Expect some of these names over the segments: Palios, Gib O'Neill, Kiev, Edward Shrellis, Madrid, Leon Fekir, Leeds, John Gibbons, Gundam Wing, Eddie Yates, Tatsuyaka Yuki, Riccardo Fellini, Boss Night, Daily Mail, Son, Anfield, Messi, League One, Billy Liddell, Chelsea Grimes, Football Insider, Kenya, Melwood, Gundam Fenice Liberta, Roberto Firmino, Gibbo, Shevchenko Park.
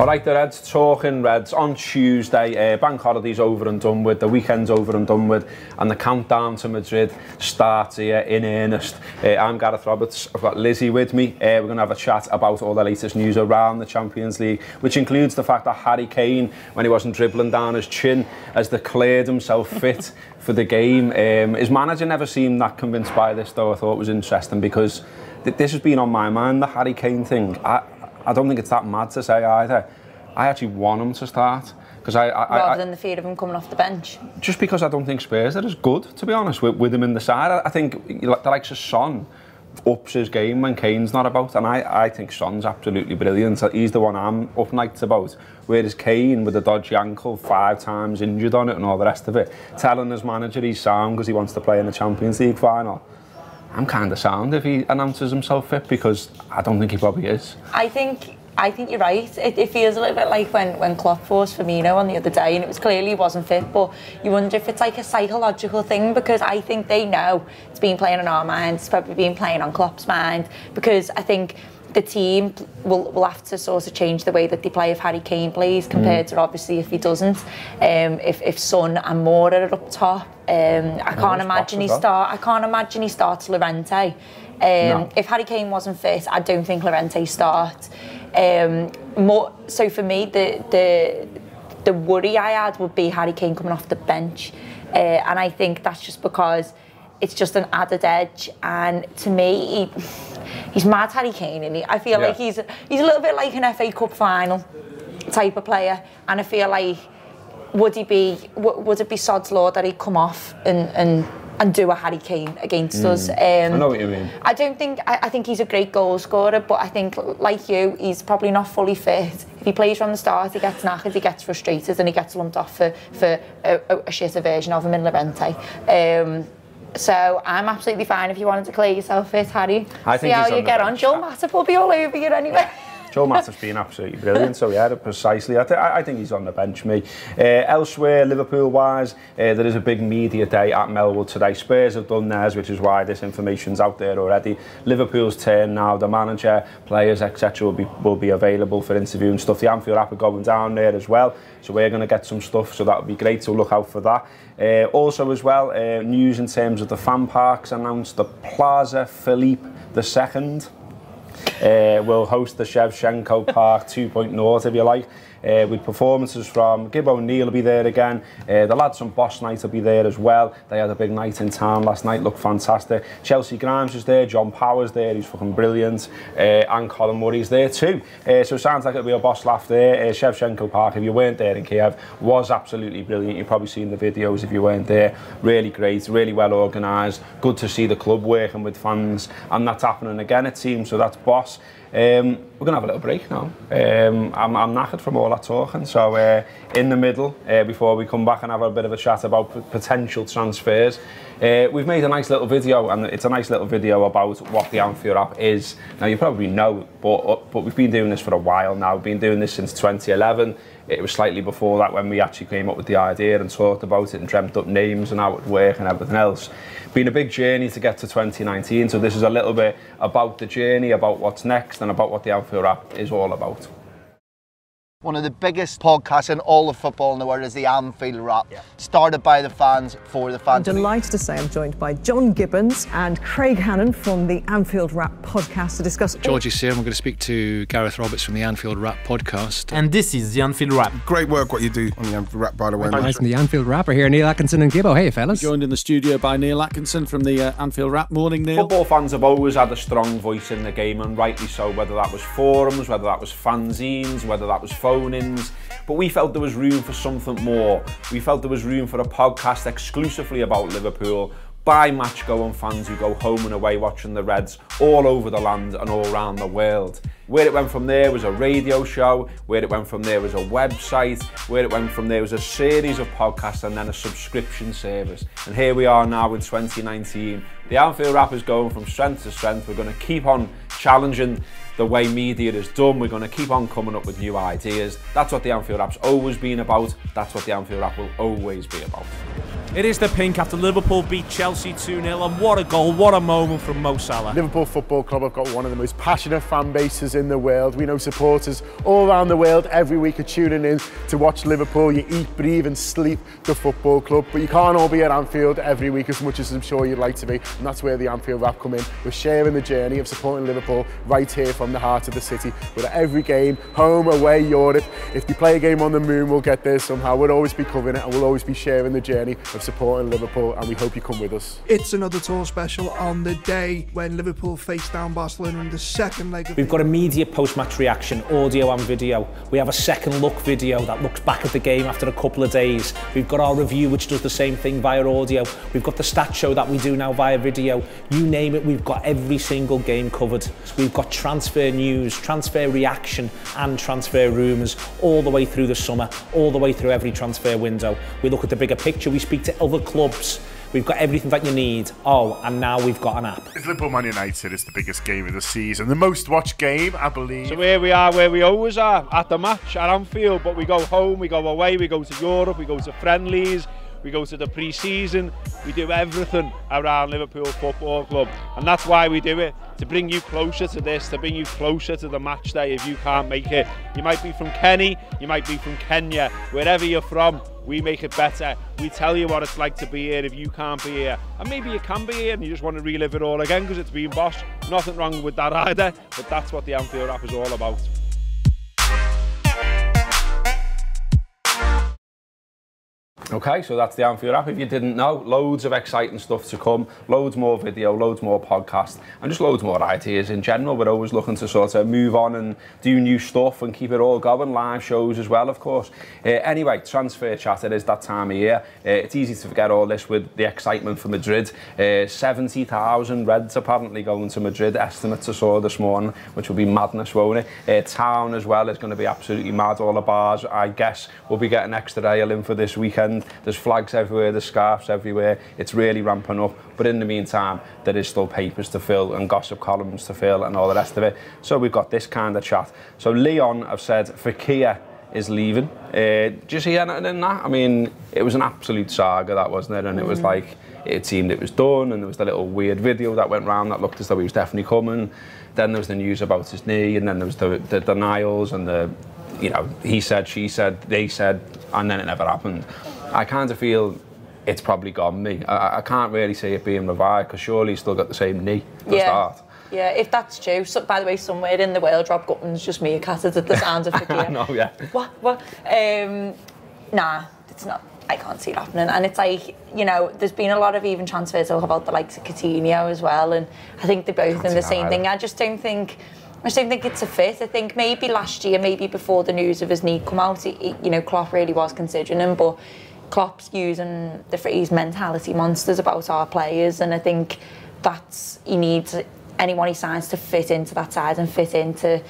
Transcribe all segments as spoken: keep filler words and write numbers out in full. All right, the Reds talking Reds on Tuesday. Uh, bank holiday's over and done with. The weekend's over and done with, and the countdown to Madrid starts here in earnest. Uh, I'm Gareth Roberts. I've got Lizzie with me. Uh, we're going to have a chat about all the latest news around the Champions League, which includes the fact that Harry Kane, when he wasn't dribbling down his chin, has declared himself fit for the game. Um, his manager never seemed that convinced by this, though. I thought it was interesting because th this has been on my mind, the Harry Kane thing. I, I don't think it's that mad to say either. I actually want him to start. Because I, I, Rather I, than the fear of him coming off the bench? Just because I don't think Spurs are as good, to be honest, with, with him in the side. I, I think the likes of Son ups his game when Kane's not about. And I, I think Son's absolutely brilliant. He's the one I'm up nights about. Whereas Kane, with a dodgy ankle, five times injured on it and all the rest of it, telling his manager he's sound because he wants to play in the Champions League final. I'm kind of sound if he announces himself fit, because I don't think he probably is. I think I think you're right. It, it feels a little bit like when, when Klopp forced Firmino on the other day, and it was clearly he wasn't fit, but you wonder if it's like a psychological thing, because I think they know it's been playing on our minds, it's probably been playing on Klopp's mind, because I think the team will, will have to sort of change the way that they play if Harry Kane plays compared mm. to obviously if he doesn't. Um, if, if Son and Moore are up top, um, I can't no, imagine he start. I can't imagine he starts Llorente. Um, no. If Harry Kane wasn't fit, I don't think Llorente starts. Um, more so for me, the the the worry I had would be Harry Kane coming off the bench, uh, and I think that's just because it's just an added edge. And to me, he, he's mad Harry Kane, and I feel yeah. like he's he's a little bit like an F A Cup final type of player. And I feel like would he be would it be sod's law that he'd come off and and and do a Harry Kane against mm. us? Um, I know what you mean. I don't think I, I think he's a great goal scorer, but I think like you, he's probably not fully fit. If he plays from the start, he gets knackered, he gets frustrated, and he gets lumped off for for a, a, a shitter version of him in Llorente. Um, So I'm absolutely fine if you wanted to clear yourself fit, Harry. I See think how you get on. Joel Matip will be all over you anyway. Joel Matip's been absolutely brilliant, so yeah, precisely. I, th I think he's on the bench, me. Uh, elsewhere, Liverpool-wise, uh, there is a big media day at Melwood today. Spurs have done theirs, which is why this information's out there already. Liverpool's turn now. The manager, players, et cetera will be, will be available for interview and stuff. The Anfield Wrap are going down there as well, so we're going to get some stuff, so that'll be great, so look out for that. Uh, also as well, uh, news in terms of the fan parks announced the Plaza Philippe the second. Uh, we'll host the Shevchenko Park two point oh, if you like, uh, with performances from Gib O'Neill will be there again. Uh, the lads from Boss Night will be there as well. They had a big night in town last night, looked fantastic. Chelsea Grimes is there, John Power's there, he's fucking brilliant, uh, and Colin Murray's there too. Uh, so it sounds like it'll be a boss laugh there. Uh, Shevchenko Park, if you weren't there in Kiev, was absolutely brilliant. You've probably seen the videos if you weren't there. Really great, really well organised. Good to see the club working with fans, and that's happening again, it seems, so that's boss. Um, we're going to have a little break now. Um, I'm, I'm knackered from all that talking, so uh, in the middle, uh, before we come back and have a bit of a chat about potential transfers, uh, we've made a nice little video, and it's a nice little video about what the Anfield Wrap is. Now, you probably know, but, but we've been doing this for a while now. We've been doing this since twenty eleven. It was slightly before that when we actually came up with the idea and talked about it and dreamt up names and how it would work and everything else. Been a big journey to get to twenty nineteen, so this is a little bit about the journey, about what's next, and about what the Anfield Wrap is all about. One of the biggest podcasts in all of football in the world is the Anfield Wrap, yeah. started by the fans for the fans. I'm delighted to say I'm joined by John Gibbons and Craig Hannon from the Anfield Wrap podcast to discuss. Georgie's here, and we're going to speak to Gareth Roberts from the Anfield Wrap podcast. And this is the Anfield Wrap. Great work what you do on the Anfield Wrap, by the way. Guys from the Anfield Wrap are here, Neil Atkinson and Gibbo. Hey, fellas. Joined in the studio by Neil Atkinson from the uh, Anfield Wrap. Morning, Neil. Football fans have always had a strong voice in the game, and rightly so, whether that was forums, whether that was fanzines, whether that was phone-ins, but we felt there was room for something more. We felt there was room for a podcast exclusively about Liverpool by match-going fans who go home and away watching the Reds all over the land and all around the world. Where it went from there was a radio show, where it went from there was a website, where it went from there was a series of podcasts and then a subscription service. And here we are now in twenty nineteen. The Anfield Wrap is going from strength to strength. We're going to keep on challenging the way media is done. We're going to keep on coming up with new ideas. That's what the Anfield Wrap's always been about. That's what the Anfield Wrap will always be about. It is the pink after Liverpool beat Chelsea two nil, and what a goal, what a moment from Mo Salah. Liverpool Football Club have got one of the most passionate fan bases in the world. We know supporters all around the world every week are tuning in to watch Liverpool. You eat, breathe and sleep the football club, but you can't all be at Anfield every week as much as I'm sure you'd like to be, and that's where the Anfield Wrap come in. We're sharing the journey of supporting Liverpool right here from the heart of the city. We're at every game, home, away, Europe. If you play a game on the moon, we'll get there somehow. We'll always be covering it, and we'll always be sharing the journey of supporting Liverpool, and we hope you come with us. It's another tour special on the day when Liverpool faced down Barcelona in the second leg of We've the got immediate post-match reaction, audio and video. We have a second look video that looks back at the game after a couple of days. We've got our review, which does the same thing via audio. We've got the stat show that we do now via video. You name it, we've got every single game covered. We've got transfer news, transfer reaction and transfer rumours all the way through the summer, all the way through every transfer window. We look at the bigger picture, we speak to other clubs. We've got everything that you need. Oh, and now we've got an app. It's Liverpool Man United. It's the biggest game of the season. The most watched game, I believe. So here we are where we always are, at the match, at Anfield, but we go home, we go away, we go to Europe, we go to friendlies, we go to the pre-season. We do everything around Liverpool Football Club. And that's why we do it, to bring you closer to this, to bring you closer to the match day if you can't make it. You might be from Kenny, you might be from Kenya, wherever you're from. We make it better. We tell you what it's like to be here if you can't be here. And maybe you can be here and you just want to relive it all again because it's been boss. Nothing wrong with that either, but that's what the Anfield Wrap is all about. Okay, so that's the Anfield Wrap. If you didn't know, loads of exciting stuff to come, loads more video, loads more podcast, and just loads more ideas in general. We're always looking to sort of move on and do new stuff and keep it all going, live shows as well, of course. Uh, anyway, transfer chat, it is that time of year. Uh, it's easy to forget all this with the excitement for Madrid. Uh, seventy thousand Reds apparently going to Madrid, estimates I saw this morning, which will be madness, won't it? Uh, town as well is going to be absolutely mad. All the bars, I guess, will be getting extra ale in for this weekend. There's flags everywhere, there's scarves everywhere. It's really ramping up, but in the meantime there is still papers to fill and gossip columns to fill and all the rest of it. So we've got this kind of chat. So Leon have said Fekir is leaving. Uh, do you see anything in that? I mean, it was an absolute saga, that, wasn't it? And mm-hmm. It was like, it seemed it was done, and there was the little weird video that went round that looked as though he was definitely coming. Then there was the news about his knee, and then there was the, the denials and the, you know, he said, she said, they said, and then it never happened. I kind of feel it's probably gone me. I, I can't really see it being revived because surely he's still got the same knee to yeah. start. Yeah, if that's true. So, by the way, somewhere in the world, Rob Gutman's just meerkatted at the sound of the No, yeah. What? What? Um, nah, it's not. I can't see it happening. And it's like, you know, there's been a lot of even transfers about the likes of Coutinho as well. And I think they're both in the same either. thing. I just don't think... I just don't think it's a fit. I think maybe last year, maybe before the news of his knee come out, he, you know, Klopp really was considering him, but Klopp's using the phrase mentality monsters about our players, and I think that's, he needs anyone he signs to fit into that side and fit into,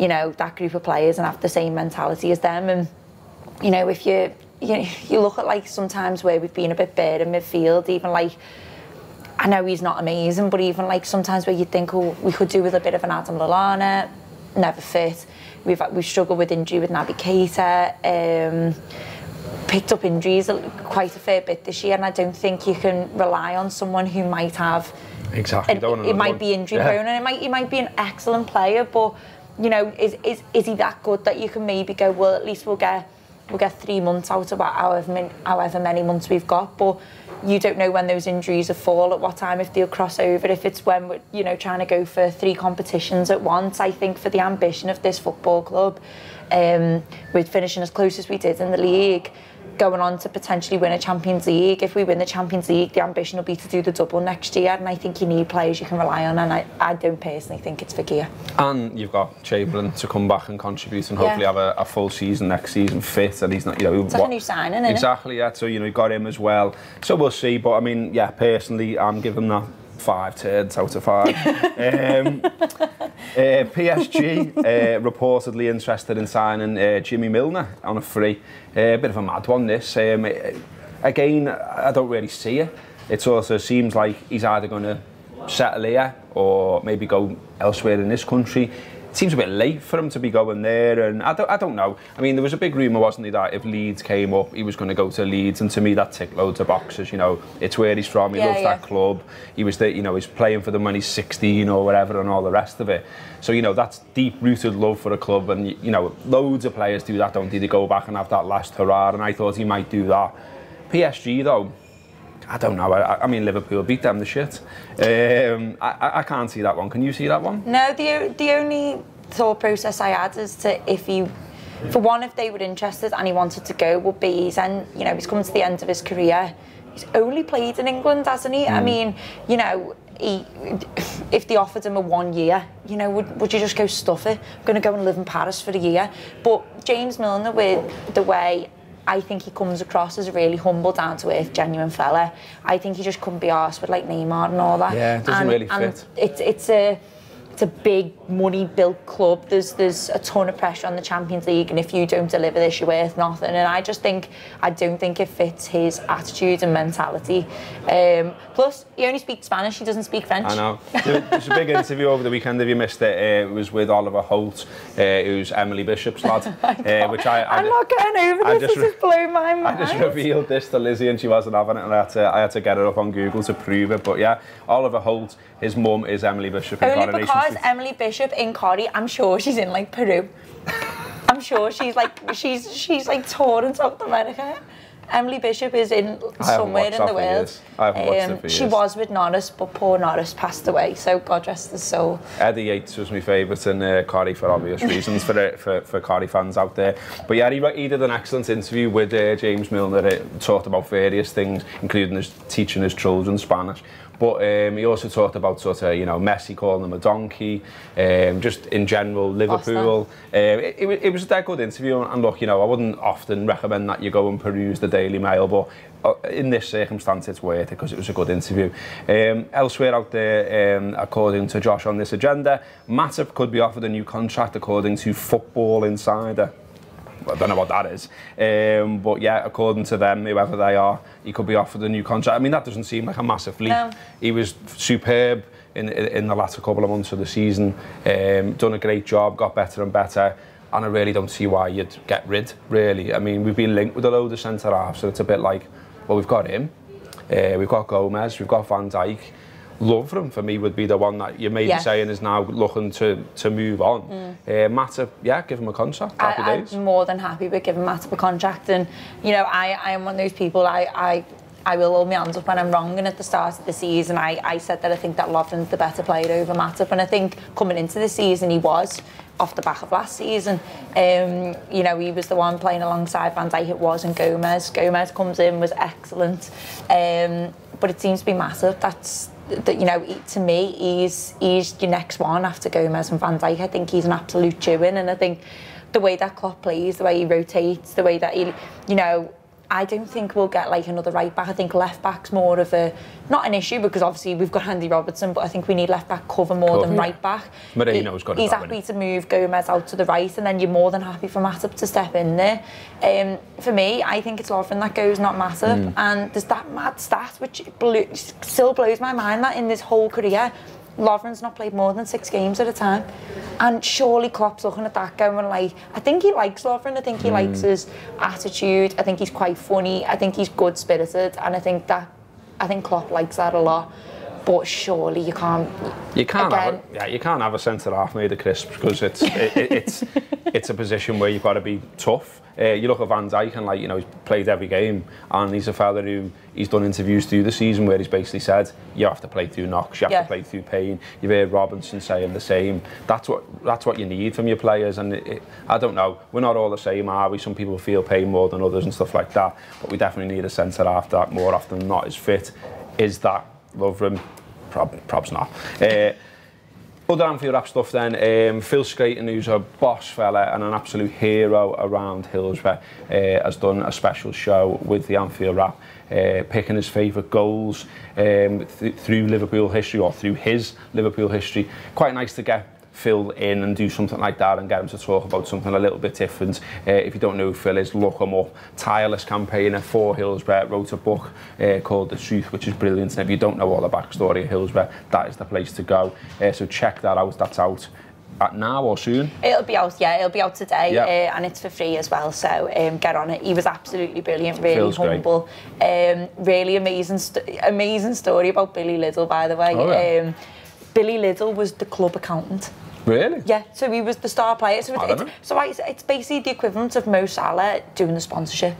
you know, that group of players and have the same mentality as them. And, you know, if you, you, you look at, like, sometimes where we've been a bit bare in midfield, even, like, I know he's not amazing, but even like sometimes where you think, oh, we could do with a bit of an Adam Lallana, never fit. We've we've struggled with injury with Naby Keita, um, picked up injuries quite a fair bit this year, and I don't think you can rely on someone who might have exactly. An, don't it might one. be injury prone, yeah. and it might he might be an excellent player, but you know, is is is he that good that you can maybe go, well, at least we'll get we'll get three months out of however however many months we've got, but. You don't know when those injuries will fall, at what time, if they'll cross over, if it's when we're, you know, trying to go for three competitions at once. I think for the ambition of this football club, um, with finishing as close as we did in the league, going on to potentially win a Champions League. If we win the Champions League, the ambition will be to do the double next year, and I think you need players you can rely on, and I, I don't personally think it's Fekir. And you've got Chamberlain to come back and contribute and hopefully yeah. have a, a full season next season fit, and he's not, you know... It's what, like a new signing, isn't Exactly, it? yeah, so, you know, you've got him as well. So we'll see, but I mean, yeah, personally, I'm giving that five turns out of five. um, uh, P S G uh, reportedly interested in signing uh, Jimmy Milner on a free. A uh, bit of a mad one, this. Um, again, I don't really see it. It sort of seems like he's either going to settle here or maybe go elsewhere in this country. seems a bit late for him to be going there, and I don't, I don't know. I mean, there was a big rumour, wasn't there, that if Leeds came up, he was going to go to Leeds, and to me that ticked loads of boxes. You know, it's where he's from, he yeah, loves yeah. that club, he was there, you know, he's playing for them when he's sixteen or whatever and all the rest of it. So, you know, that's deep-rooted love for a club, and, you know, loads of players do that, don't they? They go back and have that last hurrah, and I thought he might do that. P S G, though, I don't know. I, I mean, Liverpool beat them the shit. Um, I, I can't see that one. Can you see that one? No, the, the only thought process I had is to, if he, for one, if they were interested and he wanted to go, would be he's, and you know, he's come to the end of his career. He's only played in England, hasn't he? Mm. I mean, you know, he, if they offered him a one year, you know, would, would you just go stuff it? I'm going to go and live in Paris for a year. But James Milner, with the way I think he comes across as a really humble, down-to-earth, genuine fella. I think he just couldn't be arsed with like Neymar and all that. Yeah, it doesn't and, really and fit. It's it's a it's a big money-built club. There's there's a ton of pressure on the Champions League, and if you don't deliver this, you're worth nothing. And I just think I don't think it fits his attitude and mentality. Um, plus, he only speaks Spanish. He doesn't speak French. I know. There's a big interview over the weekend. If you missed it, uh, it was with Oliver Holt, uh, who's Emily Bishop's lad. uh, which I, I I'm just, not getting over I this. This has blown my mind. I just revealed this to Lizzie, and she wasn't having it, and I had to I had to get it up on Google to prove it. But yeah, Oliver Holt, his mum is Emily Bishop. In only because Street. Emily Bishop in Corrie, I'm sure she's in like Peru. I'm sure she's like she's she's like touring South America. Emily Bishop is in somewhere in the world. I haven't watched um, it for She years. was with Norris, but poor Norris passed away, so God rest his soul. Eddie Yates was my favourite in uh, Corrie for obvious reasons for, for for Corrie fans out there. But yeah, he, he did an excellent interview with uh, James Milner. It talked about various things, including his, teaching his children Spanish. But um, he also talked about sort of, you know, Messi calling him a donkey, um, just in general, Liverpool. Um, it, it, it was a dead good interview, and look, you know, I wouldn't often recommend that you go and peruse the Daily Mail, but in this circumstance it's worth it because it was a good interview. Um, elsewhere out there, um, according to Josh on this agenda, Matip could be offered a new contract according to Football Insider. I don't know what that is, um, but yeah, according to them, whoever they are, he could be offered a new contract. I mean, that doesn't seem like a massive leap. No. He was superb in, in the latter couple of months of the season, um, done a great job, got better and better, and I really don't see why you'd get rid, really. I mean, we've been linked with a load of centre-halves, so it's a bit like, well, we've got him, uh, we've got Gomez, we've got Van Dijk. Love for him, for me, would be the one that you may yes. be saying is now looking to, to move on. Mm. Uh, Matip, yeah, give him a contract. Happy I, days. I'm more than happy with giving Matip a contract. And, you know, I, I am one of those people, I, I, I will hold my hands up when I'm wrong. And at the start of the season, I, I said that I think that Lovren's the better player over Matip. And I think coming into the season, he was, off the back of last season. Um, you know, he was the one playing alongside Van Dijk, it was, and Gomez. Gomez comes in, was excellent. Um, but it seems to be Matip that's... That, you know, to me, he's he's your next one after Gomez and Van Dijk. I think he's an absolute chew-in, and I think the way that Klopp plays, the way he rotates, the way that he, you know, I don't think we'll get like another right back. I think left back's more of a not an issue because obviously we've got Andy Robertson, but I think we need left back cover more cool. than right back. Moreno's got it. He's happy to move Gomez out to the right, and then you're more than happy for Matip to step in there. Um, for me, I think it's Lovren that goes, not Matip. Mm. And there's that mad stat which blew, still blows my mind that in this whole career, Lovren's not played more than six games at a time. And surely Klopp's looking at that going like, I think he likes Lovren, I think he mm. likes his attitude, I think he's quite funny, I think he's good-spirited, and I think that, I think Klopp likes that a lot. But surely you can't. You can't again. have a, yeah. You can't have a centre half made of crisps because it's it, it, it's it's a position where you've got to be tough. Uh, you look at Van Dijk and like you know he's played every game, and he's a fella who he's done interviews through the season where he's basically said you have to play through knocks, you have yeah. to play through pain. You've heard Robinson saying the same. That's what that's what you need from your players. And it, it, I don't know, we're not all the same, are we? Some people feel pain more than others and stuff like that. But we definitely need a centre half that more often than not is fit. Is that Lovren? Probably, probably not. Uh, other Anfield Wrap stuff then, um, Phil Scraton, who's a boss fella and an absolute hero around Hillsborough, uh, has done a special show with the Anfield Wrap, uh, picking his favourite goals um, th through Liverpool history, or through his Liverpool history. Quite nice to get Phil in and do something like that and get him to talk about something a little bit different. Uh, if you don't know who Phil is, look him up. Tireless campaigner for Hillsborough, wrote a book uh, called The Truth, which is brilliant. And if you don't know all the backstory of Hillsborough, that is the place to go. Uh, so check that out, that's out at now or soon? It'll be out, yeah, it'll be out today, yeah. uh, and it's for free as well, so um, get on it. He was absolutely brilliant, really Feels humble. Um, really amazing, st amazing story about Billy Liddell, by the way. Oh, yeah. um, Billy Liddell was the club accountant. Really? Yeah, so he was the star player. So, it, it, so I, it's basically the equivalent of Mo Salah doing the sponsorship.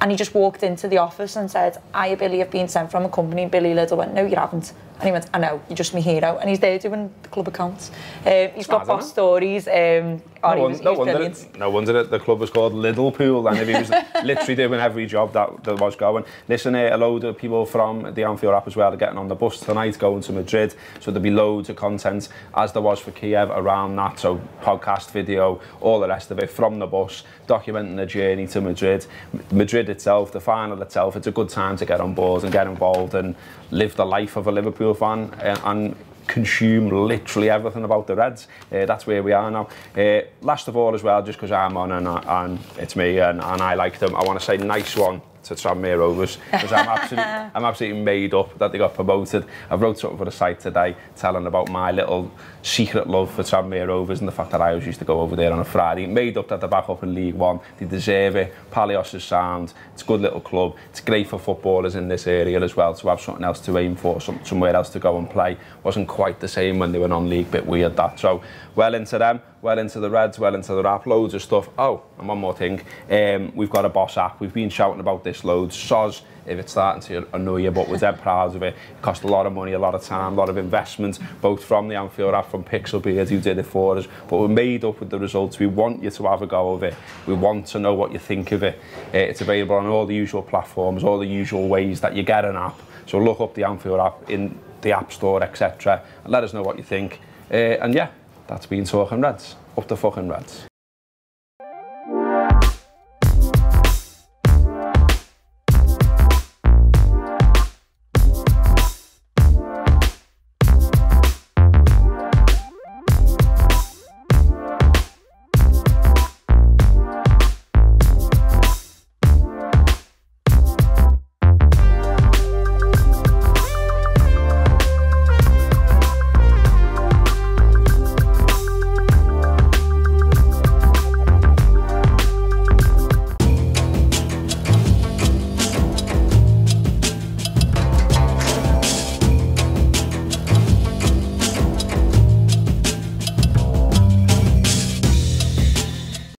And he just walked into the office and said, I, Billy, have been sent from a company. Billy Liddell went, no, you haven't. And he went, I know, you're just my hero. And he's there doing the club accounts. Um, he's got boss stories. Um, no, he was, no, he was wonder it, no wonder that the club was called Liverpool. And if he was literally doing every job that, that was going. Listen, uh, a load of people from the Anfield Wrap as well are getting on the bus tonight, going to Madrid. So there'll be loads of content, as there was for Kiev, around that. So podcast, video, all the rest of it from the bus, documenting the journey to Madrid. Madrid itself, the final itself, it's a good time to get on board and get involved and live the life of a Liverpool fan and, and consume literally everything about the Reds. Uh, that's where we are now. Uh, last of all as well, just because I'm on and, I, and it's me and, and I like them, I want to say nice one to Tranmere Rovers, because I'm absolutely, I'm absolutely made up that they got promoted. I wrote something for the site today telling about my little secret love for Tranmere Rovers and the fact that I always used to go over there on a Friday. Made up that they're back up in League One. They deserve it. Palios is sound. It's a good little club. It's great for footballers in this area as well to have something else to aim for, some, somewhere else to go and play. Wasn't quite the same when they were non-league, bit weird that. So well into them, well into the Reds, well into the Wrap, loads of stuff. Oh, and one more thing. Um, we've got a boss app. We've been shouting about this loads. Soz, if it's starting to annoy you, but we're dead proud of it. It cost a lot of money, a lot of time, a lot of investment, both from the Anfield Wrap, from Pixelbeard, who did it for us. But we're made up with the results. We want you to have a go of it. We want to know what you think of it. Uh, it's available on all the usual platforms, all the usual ways that you get an app. So look up the Anfield Wrap in the App Store, et cetera. And let us know what you think. Uh, and yeah, that's been Talking Reds. Up the fucking Reds.